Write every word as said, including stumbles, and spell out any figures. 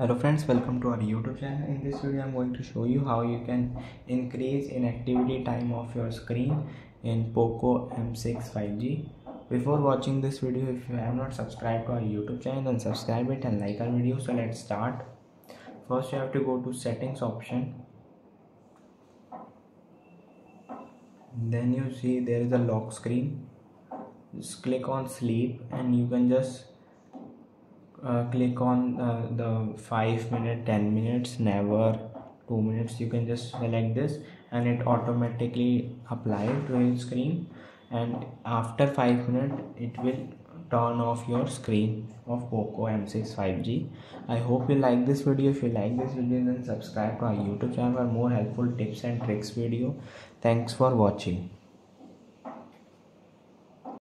Hello friends, welcome to our YouTube channel. In this video I'm going to show you how you can increase inactivity time of your screen in Poco M six five G. Before watching this video, if you have not subscribed to our YouTube channel, then subscribe it and like our video. So let's start. First you have to go to settings option. Then you see there is a lock screen. Just click on sleep and you can just Uh, click on uh, the five minute, ten minutes, never, two minutes. You can just select this and it automatically applies to your screen, and after five minutes it will turn off your screen of Poco M six five G. I hope you like this video. If you like this video, then subscribe to our YouTube channel for more helpful tips and tricks video. Thanks for watching.